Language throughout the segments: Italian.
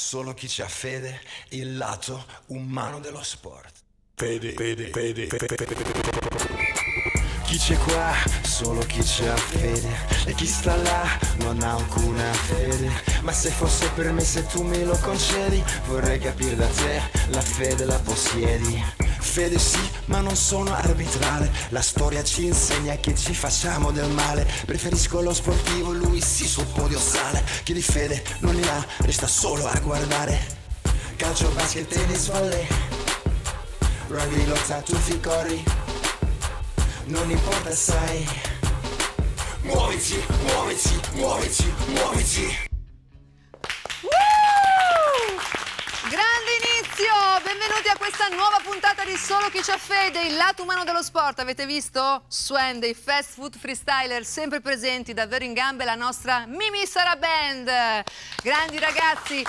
Solo chi c'ha fede, il lato umano dello sport. Chi c'è qua? Solo chi c'ha fede. E chi sta là non ha alcuna fede. Ma se fosse per me, se tu me lo concedi, vorrei capire da te, la fede la possiedi. Fede sì, ma non sono arbitrale. La storia ci insegna che ci facciamo del male. Preferisco lo sportivo, lui sì sul podio sale. Chi di fede non ne ha, resta solo a guardare. Calcio, basket, tennis, volley, rugby, lotta, tuffi, corri. Non importa, sai, muovici, muovici, muovici, muovici. Grande inizio, benvenuti a questa nuova puntata di Solo chi c'ha fede, il lato umano dello sport. Avete visto? Swan dei fast food freestyler, sempre presenti, davvero in gambe la nostra Mimì Sarabanda. Grandi ragazzi.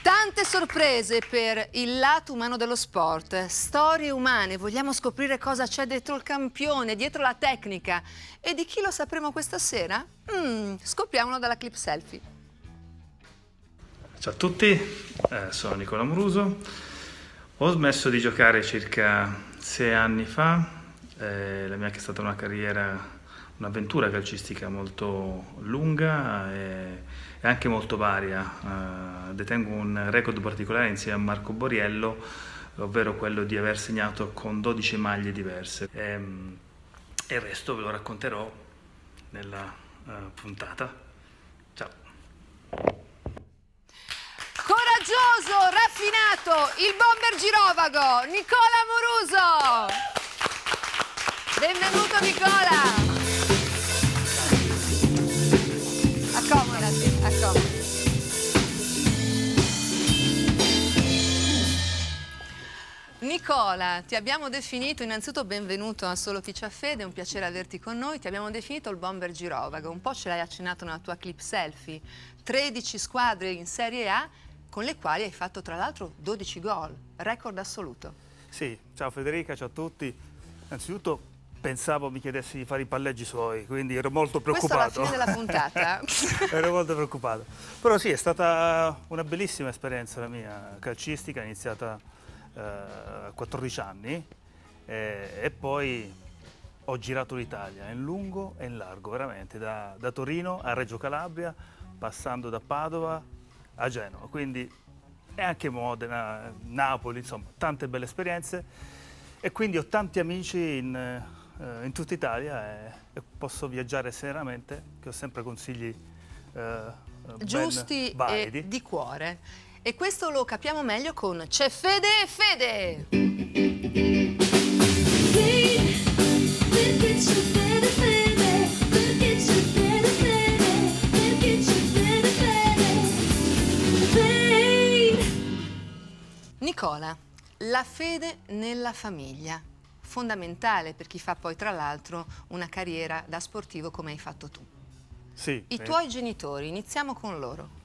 Tante sorprese per il lato umano dello sport, storie umane, vogliamo scoprire cosa c'è dietro il campione, dietro la tecnica. E di chi lo sapremo questa sera? Scopriamolo dalla clip selfie. Ciao a tutti, sono Nicola Amoruso. Ho smesso di giocare circa 6 anni fa. La mia che è stata una carriera, un'avventura calcistica molto lunga e anche molto varia. Detengo un record particolare insieme a Marco Borriello, ovvero quello di aver segnato con 12 maglie diverse. E il resto ve lo racconterò nella puntata. Ciao! Coraggioso, raffinato, il bomber girovago, Nicola Amoruso! Benvenuto Nicola! Accomodati, accomodati. Nicola, ti abbiamo definito, innanzitutto benvenuto a Solo chi c'ha fede, è un piacere averti con noi. Ti abbiamo definito il bomber girovago, un po' ce l'hai accennato nella tua clip selfie. 13 squadre in Serie A con le quali hai fatto tra l'altro 12 gol, record assoluto. Sì, ciao Federica, ciao a tutti. Innanzitutto pensavo mi chiedessi di fare i palleggi suoi, quindi ero molto preoccupato. Questo alla fine della puntata. Ero molto preoccupato. Però sì, è stata una bellissima esperienza la mia calcistica, iniziata a 14 anni e poi ho girato l'Italia in lungo e in largo, veramente, da Torino a Reggio Calabria, passando da Padova a Genova, quindi e anche Modena, Napoli, insomma, tante belle esperienze e quindi ho tanti amici in tutta Italia e posso viaggiare serenamente, che ho sempre consigli giusti e di cuore. E questo lo capiamo meglio con C'è Fede e Fede! Perché c'è Fede, Fede? Perché c'è Fede, Fede? Perché c'è Fede, Fede? Fede! Nicola, la fede nella famiglia. Fondamentale per chi fa poi tra l'altro una carriera da sportivo come hai fatto tu. Sì, i tuoi genitori, iniziamo con loro.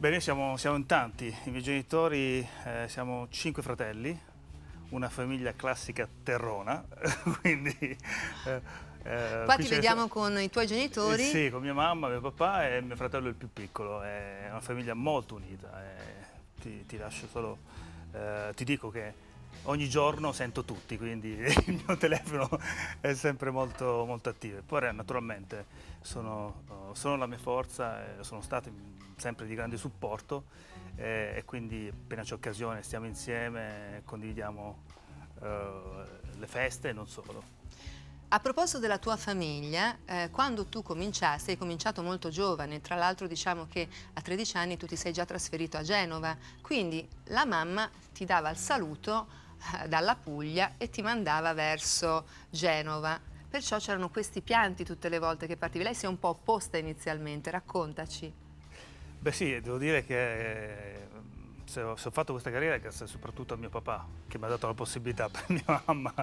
Beh, noi siamo in tanti, i miei genitori siamo 5 fratelli, una famiglia classica terrona, quindi... qua ti vediamo con i tuoi genitori. Sì, con mia mamma, mio papà e mio fratello il più piccolo, è una famiglia molto unita, ti lascio solo, ti dico che ogni giorno sento tutti, quindi il mio telefono è sempre molto, molto attivo. Poi naturalmente sono la mia forza, sono stati sempre di grande supporto e quindi appena c'è occasione stiamo insieme, condividiamo le feste e non solo. A proposito della tua famiglia, quando tu cominciasti, hai cominciato molto giovane, tra l'altro diciamo che a 13 anni tu ti sei già trasferito a Genova, quindi la mamma ti dava il saluto dalla Puglia e ti mandava verso Genova, perciò c'erano questi pianti tutte le volte che partivi, lei si è un po' opposta inizialmente, raccontaci. Beh sì, devo dire che se ho fatto questa carriera è grazie soprattutto a mio papà, che mi ha dato la possibilità, per mia mamma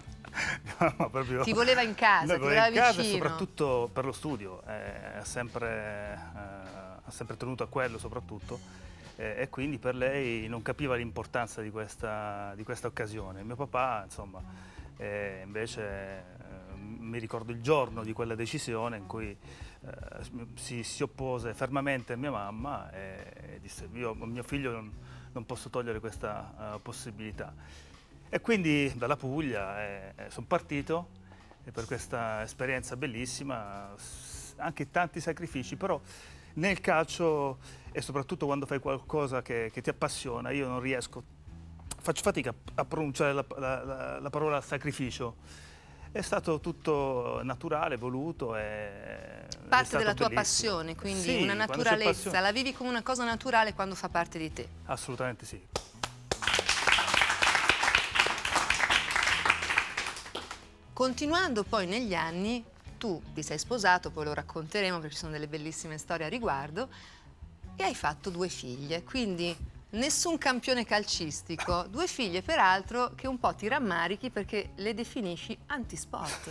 proprio... Ti voleva in casa, ti voleva vicino. Casa, soprattutto per lo studio, ha sempre tenuto a quello soprattutto e quindi per lei non capiva l'importanza di questa occasione. Mio papà, insomma, invece mi ricordo il giorno di quella decisione in cui si oppose fermamente a mia mamma e disse: io a mio figlio non posso togliere questa possibilità. E quindi dalla Puglia sono partito per questa esperienza bellissima, anche tanti sacrifici, però nel calcio e soprattutto quando fai qualcosa che ti appassiona, io non riesco, faccio fatica a pronunciare la parola sacrificio. È stato tutto naturale, voluto. Parte della tua passione, quindi sì, una naturalezza. La vivi come una cosa naturale quando fa parte di te. Assolutamente sì. Continuando poi negli anni, tu ti sei sposato, poi lo racconteremo perché ci sono delle bellissime storie a riguardo, e hai fatto 2 figlie, quindi nessun campione calcistico, 2 figlie peraltro che un po' ti rammarichi perché le definisci antisport.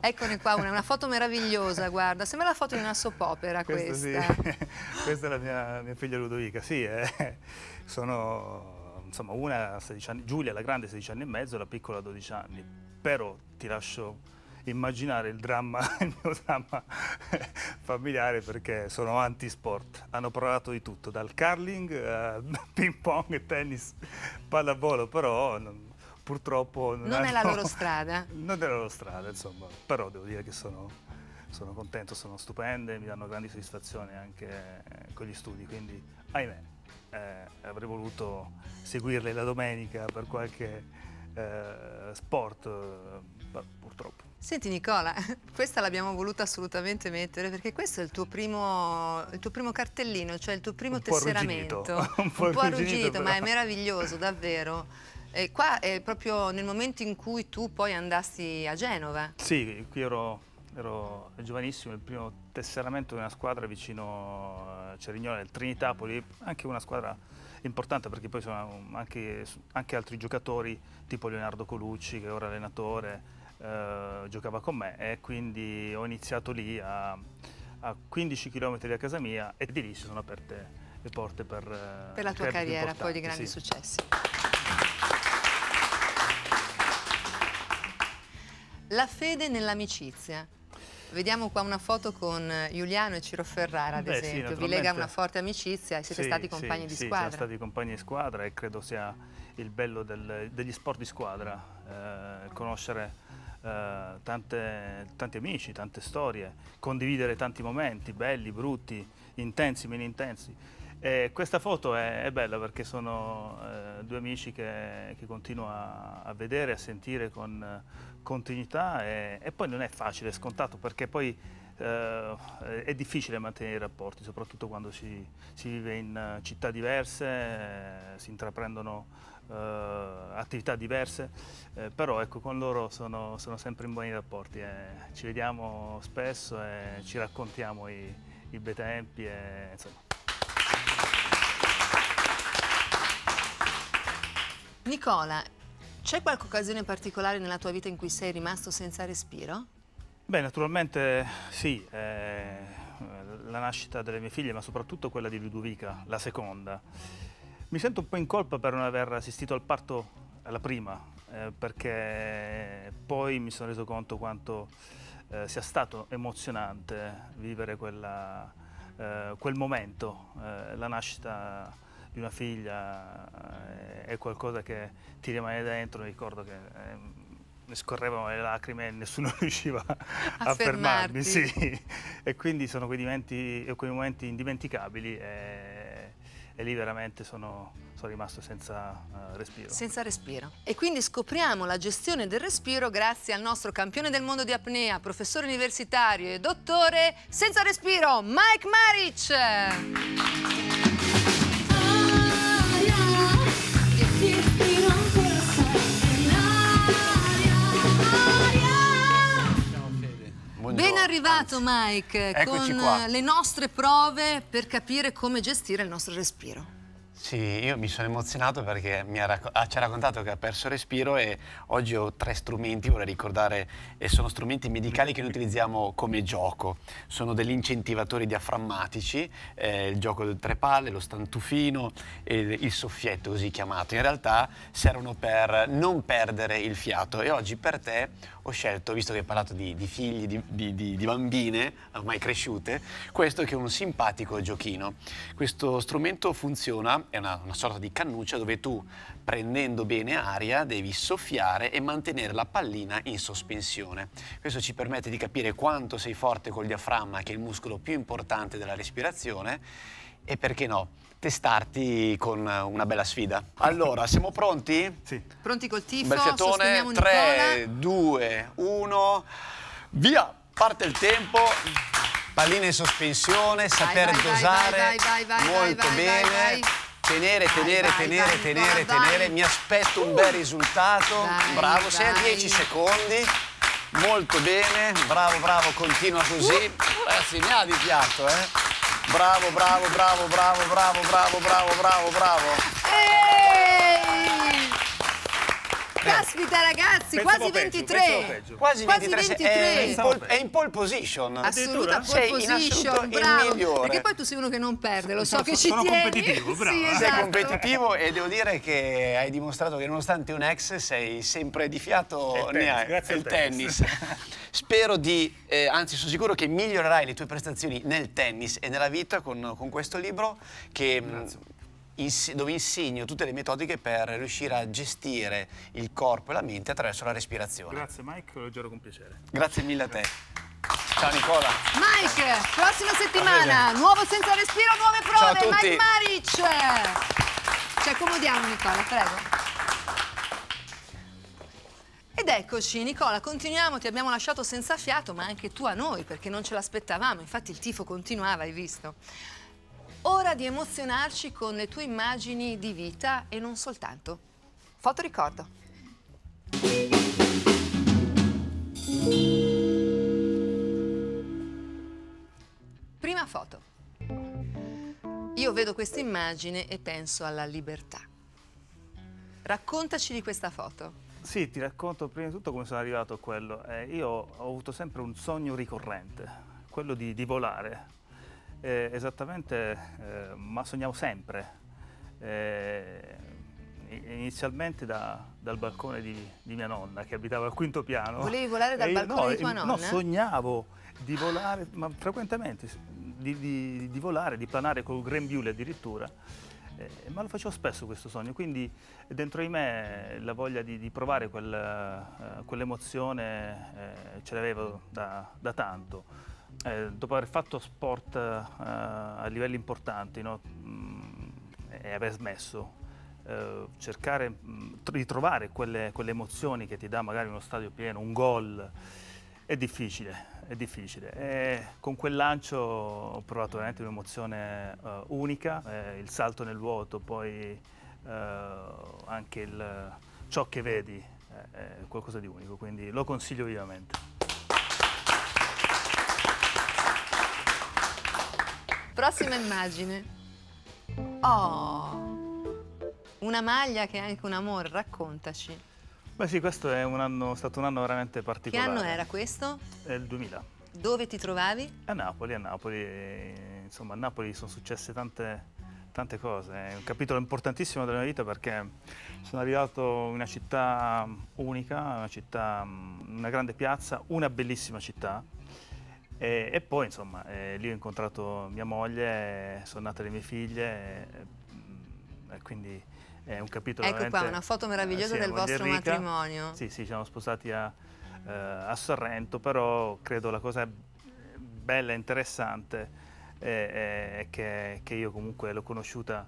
Eccone qua, una foto meravigliosa, guarda, sembra la foto di una soap opera questa. Sì. Questa è la mia figlia Ludovica, sì, sono insomma una 16 anni, Giulia la grande 16 anni e mezzo, la piccola 12 anni, però ti lascio immaginare il mio dramma familiare, perché sono anti-sport, hanno provato di tutto, dal curling a ping pong, tennis, pallavolo, però purtroppo non è la loro strada. Non è la loro strada, insomma, però devo dire che sono contento, sono stupende, mi danno grandi soddisfazioni anche con gli studi, quindi ahimè avrei voluto seguirle la domenica per qualche sport, purtroppo. Senti Nicola, questa l'abbiamo voluta assolutamente mettere perché questo è il tuo primo cartellino, cioè il tuo primo tesseramento. Un po' arrugginito, ma è meraviglioso, davvero. E qua è proprio nel momento in cui tu poi andasti a Genova. Sì, qui ero giovanissimo, il primo tesseramento di una squadra vicino a Cerignola, il Trinitapoli, anche una squadra importante perché poi sono anche altri giocatori tipo Leonardo Colucci, che è ora allenatore, giocava con me, e quindi ho iniziato lì a 15 km da casa mia, e di lì si sono aperte le porte per la tua carriera poi di grandi successi. La fede nell'amicizia. Vediamo qua una foto con Giuliano e Ciro Ferrara, ad esempio. Sì, vi lega una forte amicizia e siete stati compagni di squadra. Sì, siamo stati compagni di squadra e credo sia il bello degli sport di squadra, conoscere tanti amici, tante storie, condividere tanti momenti, belli, brutti, intensi, meno intensi. E questa foto è bella perché sono 2 amici che continuo a vedere, a sentire con continuità, e poi non è facile, è scontato, perché poi è difficile mantenere i rapporti, soprattutto quando si vive in città diverse, si intraprendono attività diverse, però ecco, con loro sono sempre in buoni rapporti, ci vediamo spesso e ci raccontiamo i bei tempi, insomma. Nicola, c'è qualche occasione particolare nella tua vita in cui sei rimasto senza respiro? Beh, naturalmente sì, la nascita delle mie figlie, ma soprattutto quella di Ludovica, la seconda. Mi sento un po' in colpa per non aver assistito al parto alla prima, perché poi mi sono reso conto quanto sia stato emozionante vivere quel momento, la nascita di una figlia è qualcosa che ti rimane dentro. Ricordo che mi scorrevano le lacrime e nessuno riusciva a fermarmi, sì. E quindi sono quei momenti indimenticabili, e lì veramente sono rimasto senza respiro. Senza respiro. E quindi scopriamo la gestione del respiro grazie al nostro campione del mondo di apnea, professore universitario e dottore senza respiro, Mike Maric. Ben arrivato Mike. Eccoci con qua. Le nostre prove per capire come gestire il nostro respiro. Sì, io mi sono emozionato perché ci ha raccontato che ha perso il respiro e oggi ho tre strumenti, vorrei ricordare, e sono strumenti medicali che noi utilizziamo come gioco. Sono degli incentivatori diaframmatici, il gioco delle tre palle, lo stantufino e il soffietto così chiamato. In realtà servono per non perdere il fiato e oggi per te ho scelto, visto che hai parlato di figli, di bambine ormai cresciute, questo che è un simpatico giochino. Questo strumento funziona, è una sorta di cannuccia dove tu, prendendo bene aria, devi soffiare e mantenere la pallina in sospensione. Questo ci permette di capire quanto sei forte col diaframma, che è il muscolo più importante della respirazione, e perché no, testarti con una bella sfida. Allora, siamo pronti? Sì. Pronti col tifo? Bel fiatone, 3, 2, 1, via! Parte il tempo. Pallina in sospensione, saper dosare molto bene, tenere. Mi aspetto un bel risultato. Bravo, sei a 10 secondi. Molto bene, bravo, continua così. Ragazzi, ne ha di piatto, eh. Bravo. Caspita ragazzi, quasi 23, quasi 23, è in pole position. Assoluta pole position, bravo, perché poi tu sei uno che non perde, lo so che ci tieni. Sono competitivo, bravo. Sei competitivo e devo dire che hai dimostrato che nonostante un ex sei sempre di fiato, ne hai, grazie al tennis. Spero di, anzi sono sicuro che migliorerai le tue prestazioni nel tennis e nella vita con questo libro che... dove insegno tutte le metodiche per riuscire a gestire il corpo e la mente attraverso la respirazione. Grazie Mike, lo giuro con piacere. Grazie mille a te. Ciao Nicola. Mike, prossima settimana, nuovo Senza Respiro, nuove prove. Ciao a tutti. Mike Maric. Ci accomodiamo Nicola, prego. Ed eccoci Nicola, continuiamo, ti abbiamo lasciato senza fiato, ma anche tu a noi, perché non ce l'aspettavamo, infatti il tifo continuava, hai visto. Ora di emozionarci con le tue immagini di vita e non soltanto. Foto ricordo. Prima foto. Io vedo questa immagine e penso alla libertà. Raccontaci di questa foto. Sì, ti racconto prima di tutto come sono arrivato a quello. Io ho avuto sempre un sogno ricorrente, quello di volare. Esattamente, ma sognavo sempre, inizialmente dal balcone di mia nonna che abitava al quinto piano. Volevi volare dal balcone di tua nonna? No, sognavo di volare, ma frequentemente, di volare, di planare col grembiule addirittura, ma lo facevo spesso questo sogno, quindi dentro di me la voglia di provare quell'emozione ce l'avevo da tanto. Dopo aver fatto sport a livelli importanti, no? E aver smesso, cercare di trovare quelle emozioni che ti dà magari uno stadio pieno, un gol, è difficile, è difficile. E con quel lancio ho provato veramente un'emozione unica, il salto nel vuoto, poi anche ciò che vedi è qualcosa di unico, quindi lo consiglio vivamente. Prossima immagine. Oh, una maglia che è anche un amore, raccontaci. Beh sì, questo è stato un anno veramente particolare. Che anno era questo? È il 2000. Dove ti trovavi? A Napoli. Insomma, a Napoli sono successe tante cose. È un capitolo importantissimo della mia vita perché sono arrivato in una città unica, una grande piazza, una bellissima città. E poi insomma lì ho incontrato mia moglie, sono nate le mie figlie e quindi è un capitolo veramente... Ecco qua una foto meravigliosa del vostro matrimonio. Sì, ci siamo sposati a Sorrento, però credo la cosa bella e interessante è che io comunque l'ho conosciuta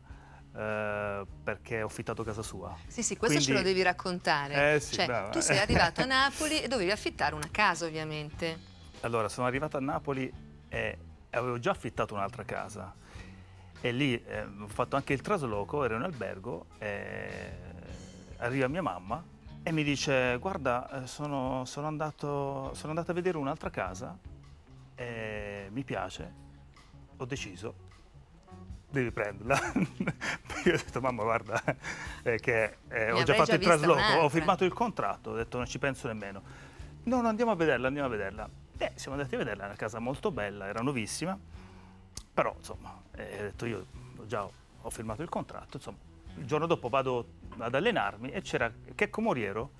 perché ho affittato casa sua. Sì, questo quindi... ce lo devi raccontare. Sì, cioè, brava. Tu sei arrivato a Napoli e dovevi affittare una casa ovviamente. Allora, sono arrivato a Napoli e avevo già affittato un'altra casa e lì ho fatto anche il trasloco, ero in albergo e arriva mia mamma e mi dice guarda, sono andato a vedere un'altra casa e mi piace, ho deciso, devi prenderla io ho detto mamma guarda che ho già fatto il trasloco, ho firmato il contratto, ho detto non ci penso nemmeno. No, no, andiamo a vederla, andiamo a vederla. Siamo andati a vederla, è una casa molto bella, era nuovissima, però insomma ho detto io già ho firmato il contratto, insomma il giorno dopo vado ad allenarmi e c'era Checco Moriero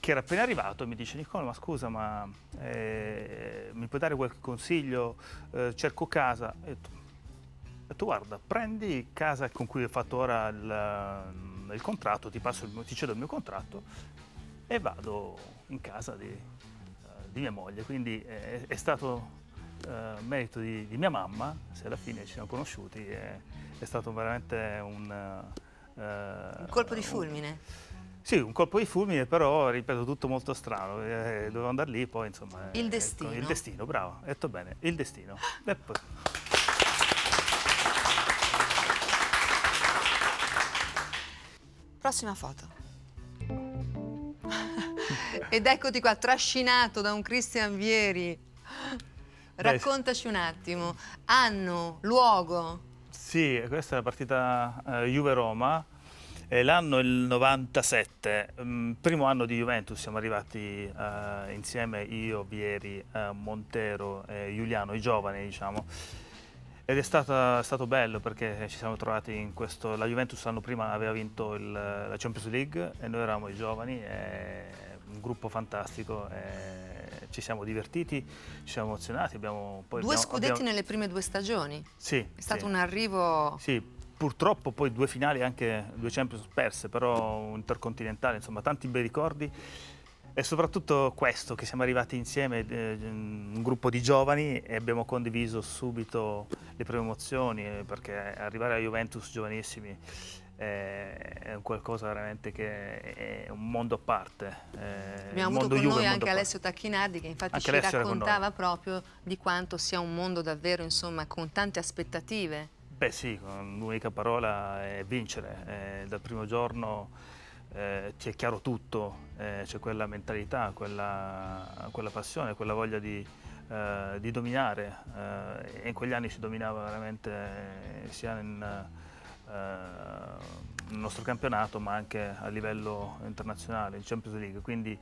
che era appena arrivato e mi dice Nicola ma scusa ma mi puoi dare qualche consiglio, cerco casa. E tu guarda, prendi casa con cui ho fatto ora il contratto, ti cedo il mio contratto e vado in casa di mia moglie. Quindi è stato merito di mia mamma, se alla fine ci siamo conosciuti, è stato veramente un colpo di fulmine. Sì, un colpo di fulmine, però, ripeto, tutto molto strano. Dovevo andare lì, poi, insomma... Il destino. Ecco, il destino, bravo. Hai detto bene, il destino. E poi... Prossima foto. Ed eccoti qua, trascinato da un Cristian Vieri. Raccontaci un attimo. Anno, luogo. Sì, questa è la partita Juve-Roma. L'anno è il 97, primo anno di Juventus, siamo arrivati insieme io, Vieri, Montero, Giuliano, i giovani diciamo, ed è stato bello perché ci siamo trovati in questo, la Juventus l'anno prima aveva vinto la Champions League e noi eravamo i giovani, un gruppo fantastico, ci siamo divertiti, ci siamo emozionati, abbiamo due scudetti nelle prime due stagioni, sì, è stato un arrivo... Sì. Purtroppo poi due finali, anche due Champions perse, però un intercontinentale, insomma tanti bei ricordi e soprattutto questo, che siamo arrivati insieme, un gruppo di giovani e abbiamo condiviso subito le prime emozioni perché arrivare a Juventus giovanissimi è qualcosa veramente che è un mondo a parte. Abbiamo avuto con noi anche Alessio Tacchinardi che infatti ci raccontava proprio di quanto sia un mondo davvero insomma con tante aspettative. Beh sì, con l'unica parola è vincere, dal primo giorno ti è chiaro tutto, c'è quella mentalità, quella passione, quella voglia di dominare e in quegli anni si dominava veramente sia nel nostro campionato ma anche a livello internazionale, in Champions League, quindi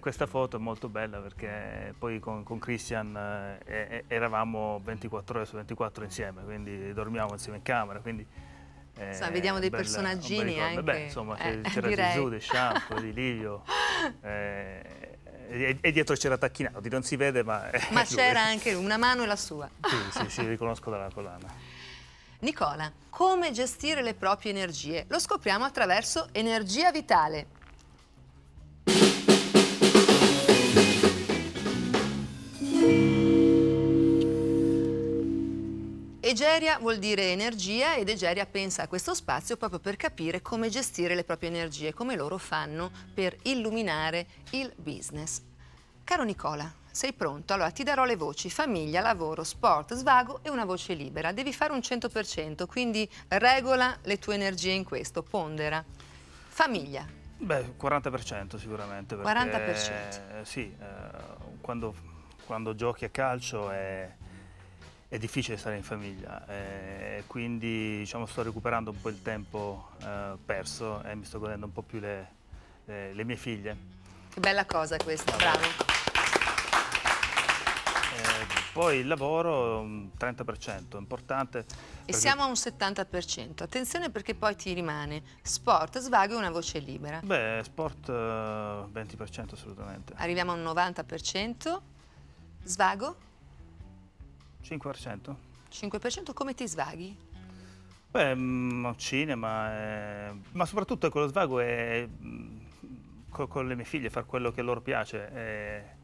questa foto è molto bella perché poi con Cristian eravamo 24 ore su 24 insieme, quindi dormiamo insieme in camera, quindi vediamo dei personaggini anche. Beh, insomma c'era Gesù, De Champ, Di Livio e dietro c'era Tacchinardi, non si vede ma c'era anche una mano e la sua. Sì, riconosco dalla collana. Nicola, come gestire le proprie energie? Lo scopriamo attraverso Energia Vitale. Egeria vuol dire energia ed Egeria pensa a questo spazio proprio per capire come gestire le proprie energie, come loro fanno per illuminare il business. Caro Nicola, sei pronto? Allora ti darò le voci famiglia, lavoro, sport, svago e una voce libera. Devi fare un 100%, quindi regola le tue energie in questo, pondera. Famiglia. Beh, 40% sicuramente. Perché, 40%? Sì, quando giochi a calcio è difficile stare in famiglia, quindi diciamo, sto recuperando un po' il tempo perso e mi sto godendo un po' più le mie figlie. Che bella cosa questa, bravo. Poi il lavoro, un 30%, importante. E siamo a un 70%, attenzione perché poi ti rimane sport, svago e una voce libera. Beh, sport 20% assolutamente. Arriviamo a un 90%, svago? 5%. 5%, come ti svaghi? Beh, cinema, ma soprattutto quello svago è con le mie figlie, fare quello che loro piace.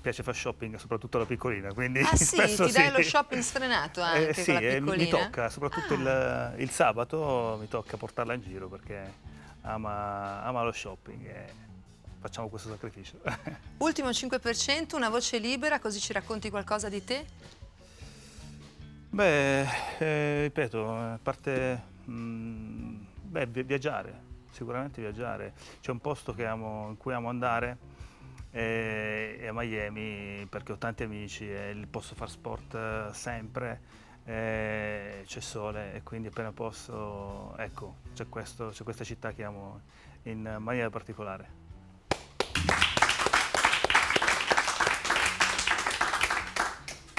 Piace fare shopping, soprattutto alla piccolina. Quindi ah sì, ti dai lo shopping sfrenato anche con la piccolina? Mi tocca, soprattutto il sabato, mi tocca portarla in giro perché ama lo shopping. Facciamo questo sacrificio. Ultimo 5%, una voce libera, così ci racconti qualcosa di te? Beh, ripeto, a parte viaggiare, sicuramente viaggiare. C'è un posto che amo, in cui amo andare, è a Miami, perché ho tanti amici e posso fare sport sempre c'è sole e quindi appena posso, ecco, c'è questa città che amo in maniera particolare.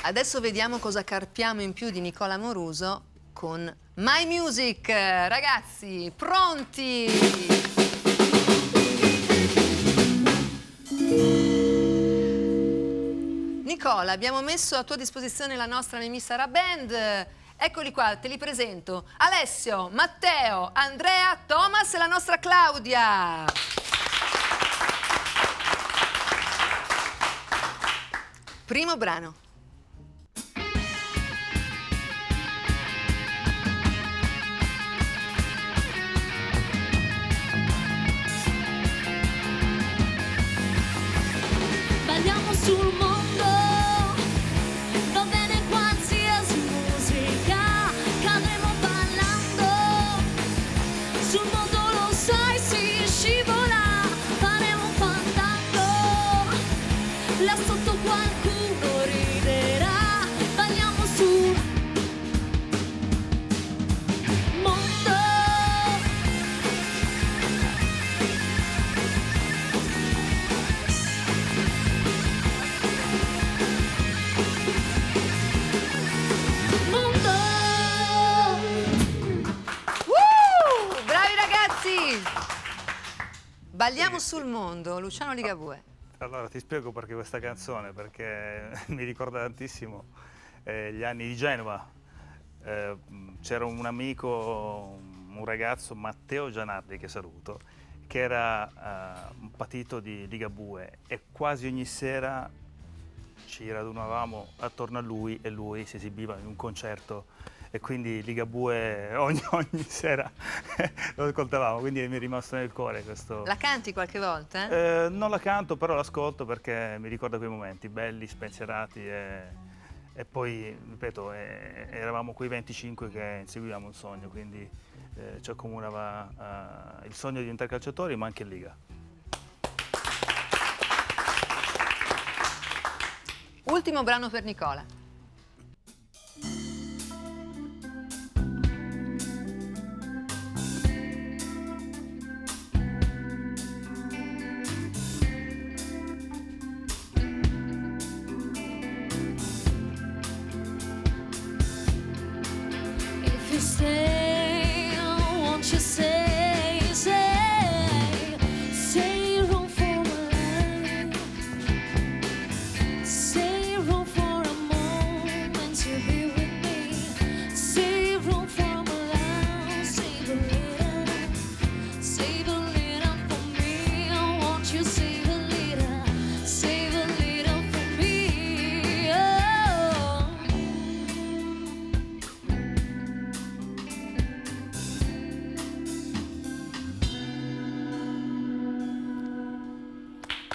Adesso vediamo cosa carpiamo in più di Nicola Amoruso con My Music. Ragazzi, pronti? Nicola, abbiamo messo a tua disposizione la nostra Mimì Saraband. Eccoli qua, te li presento: Alessio, Matteo, Andrea, Thomas e la nostra Claudia. Primo brano. Balliamo sul mondo. Balliamo sul mondo, Luciano Ligabue. Allora ti spiego perché questa canzone, perché mi ricorda tantissimo gli anni di Genova. C'era un amico, un ragazzo, Matteo Gianardi, che saluto, che era un patito di Ligabue e quasi ogni sera ci radunavamo attorno a lui e lui si esibiva in un concerto e quindi Ligabue ogni sera lo ascoltavamo, quindi mi è rimasto nel cuore questo. La canti qualche volta? Non la canto, però l'ascolto perché mi ricorda quei momenti belli, spensierati e poi, ripeto, eravamo quei 25 che inseguivamo un sogno, quindi ci accomunava il sogno di diventare calciatori, ma anche in Liga. Ultimo brano per Nicola.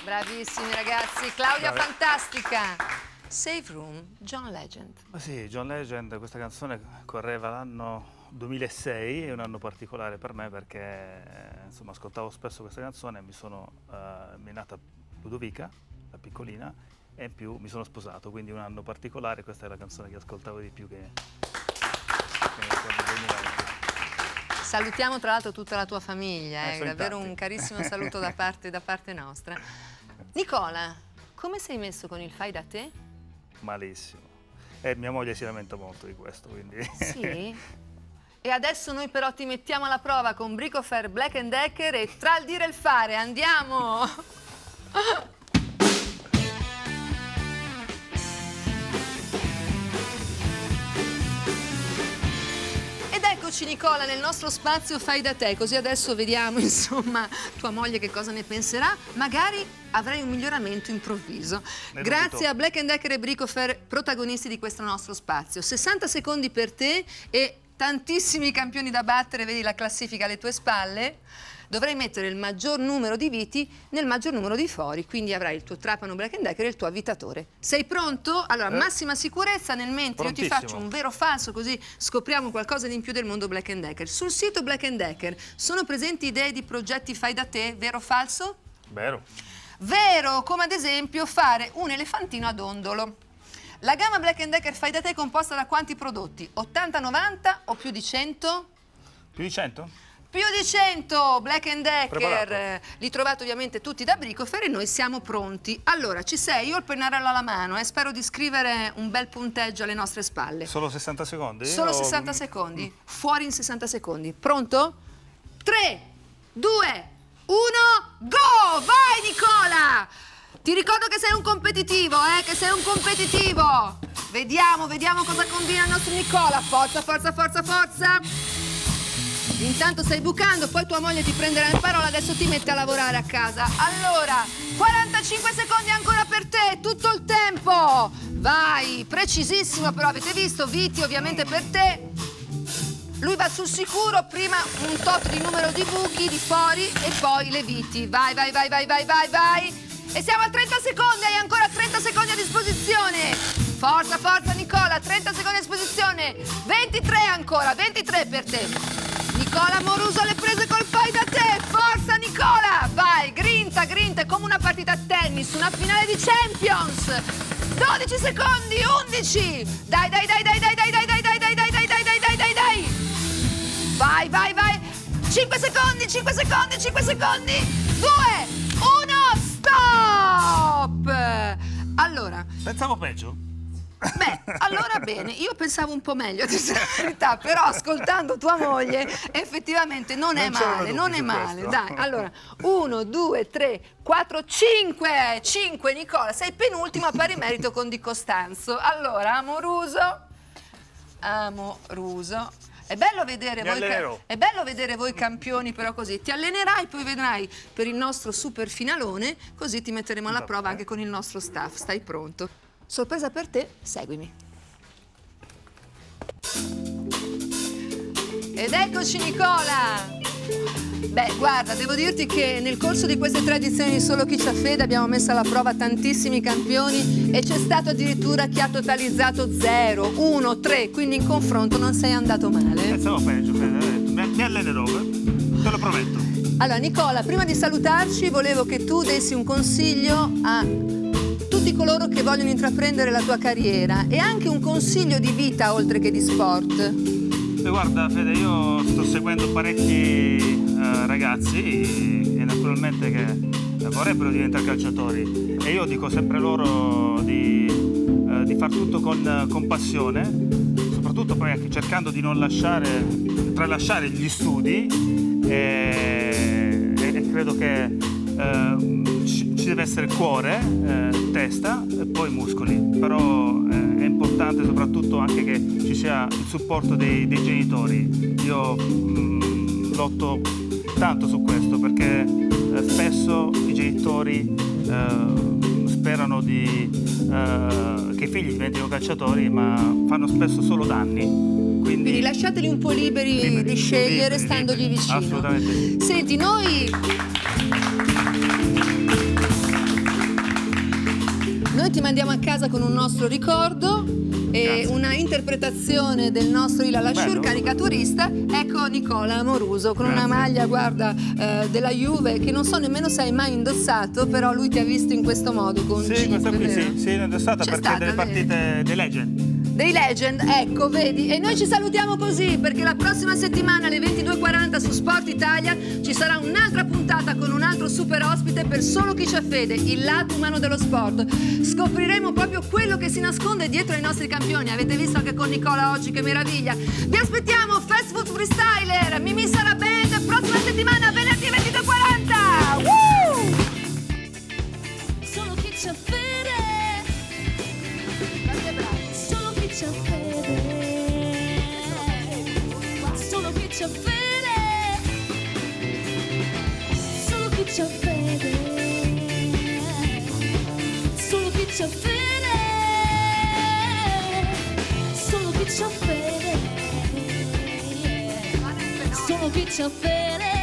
Bravissimi ragazzi, Claudia fantastica. Save Room, John Legend. Ma sì, John Legend, questa canzone correva l'anno 2006, è un anno particolare per me perché insomma ascoltavo spesso questa canzone e mi è nata Ludovica, la piccolina, e in più mi sono sposato, quindi un anno particolare, questa è la canzone che ascoltavo di più che Salutiamo tra l'altro tutta la tua famiglia, è davvero un carissimo saluto da parte nostra. Nicola, come sei messo con il fai da te? Malissimo. Mia moglie si lamenta molto di questo, quindi... Sì? E adesso noi però ti mettiamo alla prova con Bricofer, Black & Decker e tra il dire e il fare, andiamo! Nicola nel nostro spazio fai da te, così adesso vediamo insomma tua moglie che cosa ne penserà, magari avrai un miglioramento improvviso. Grazie a Black & Decker e Bricofer, protagonisti di questo nostro spazio. 60 secondi per te e tantissimi campioni da battere, vedi la classifica alle tue spalle. Dovrai mettere il maggior numero di viti nel maggior numero di fori, quindi avrai il tuo trapano Black & Decker e il tuo avvitatore. Sei pronto? Allora, massima sicurezza nel mentre Prontissimo. Io ti faccio un vero falso, così scopriamo qualcosa di in più del mondo Black & Decker. Sul sito Black & Decker sono presenti idee di progetti fai da te, vero o falso? Vero. Vero, come ad esempio fare un elefantino ad ondolo. La gamma Black & Decker fai da te è composta da quanti prodotti? 80, 90 o più di 100? Più di 100? Più di 100 Black & Decker. Preparato. Li trovate ovviamente tutti da Bricofer e noi siamo pronti. Allora, ci sei? Io ho il pennarello alla mano e spero di scrivere un bel punteggio alle nostre spalle. Solo 60 secondi? Solo 60 secondi. Fuori in 60 secondi. Pronto? 3, 2, 1, go! Vai Nicola! Ti ricordo che sei un competitivo, che sei un competitivo. Vediamo, vediamo cosa combina il nostro Nicola. Forza, forza, forza, forza. Intanto stai bucando, poi tua moglie ti prenderà in parola, adesso ti mette a lavorare a casa. Allora, 45 secondi ancora per te, tutto il tempo. Vai, precisissimo però, avete visto? Viti ovviamente per te. Lui va sul sicuro, prima un tot di numero di buchi di fuori e poi le viti. Vai, vai, vai, vai, vai, vai, vai. E siamo a 30 secondi, hai ancora 30 secondi a disposizione. Forza, forza Nicola, 30 secondi a disposizione. 23 ancora, 23 per te. Nicola Amoruso le prese col fai da te. Forza Nicola, vai, grinta, grinta, è come una partita a tennis, una finale di Champions. 12 secondi, 11. Dai, dai, dai, dai, dai, dai, dai, dai, dai, dai, dai, dai, dai, dai, dai, dai. Vai, vai, vai. 5 secondi, 5 secondi, 5 secondi. 2. Stop! Allora... Pensavo peggio? Beh, allora bene, io pensavo un po' meglio, a dire la verità, però ascoltando tua moglie effettivamente non è male, non è male. Dai, allora, 1, 2, 3, 4, 5! 5, Nicola, sei penultimo a pari merito con Di Costanzo. Allora, Amoruso, Amoruso... è bello vedere voi campioni però così, ti allenerai poi vedrai per il nostro super finalone, così ti metteremo alla prova anche con il nostro staff, stai pronto? Sorpresa per te, seguimi. Ed eccoci Nicola! Beh, guarda, devo dirti che nel corso di queste tre edizioni di Solo chi c'ha Fede abbiamo messo alla prova tantissimi campioni e c'è stato addirittura chi ha totalizzato 0, 1, 3, quindi in confronto non sei andato male. Pensavo peggio, Fede, mi allenerò, te lo prometto. Allora Nicola, prima di salutarci volevo che tu dessi un consiglio a tutti coloro che vogliono intraprendere la tua carriera e anche un consiglio di vita oltre che di sport. Guarda Fede, io sto seguendo parecchi ragazzi e naturalmente che vorrebbero diventare calciatori e io dico sempre loro di far tutto con passione, soprattutto poi anche cercando di non tralasciare gli studi e credo che ci deve essere cuore, testa e poi muscoli, però è importante soprattutto anche che ci sia il supporto dei genitori. Io lotto tanto su questo perché spesso i genitori sperano che i figli diventino calciatori ma fanno spesso solo danni. Quindi lasciateli un po' liberi di scegliere standogli vicino. Assolutamente sì. Senti, Noi ti mandiamo a casa con un nostro ricordo e una interpretazione del nostro Ila Lasciur caricaturista. Ecco Nicola Amoruso con una maglia, guarda, della Juve che non so nemmeno se hai mai indossato, però lui ti ha visto in questo modo con Jeep, questa qui sì l'ho indossata perché delle partite dei Legend. Dei Legend, ecco, vedi, e noi ci salutiamo così perché la prossima settimana alle 22:40 su Sport Italia ci sarà un'altra puntata con un altro super ospite per Solo chi c'ha Fede, il lato umano dello sport. Scopriremo proprio quello che si nasconde dietro ai nostri campioni, avete visto anche con Nicola oggi, che meraviglia. Vi aspettiamo, Fast Food Freestyler, Mimì Sarabanda, prossima settimana venerdì 22:40. Solo chi c'ha Fede. Solo chi c'ha Fede, solo chi c'ha Fede, solo chi c'ha Fede, solo chi c'ha Fede,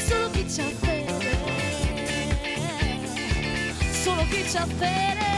solo chi c'ha Fede, solo chi c'ha Fede, solo chi c'ha Fede, solo chi c'ha Fede.